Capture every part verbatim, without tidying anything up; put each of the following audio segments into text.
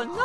Oh no!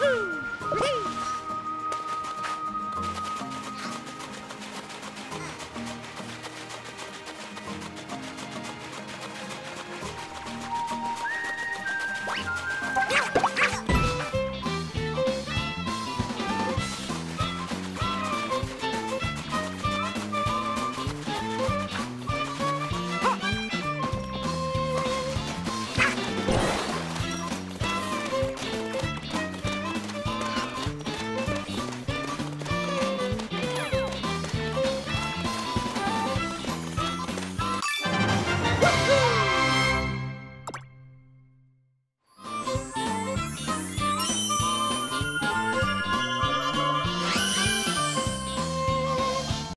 Woohoo!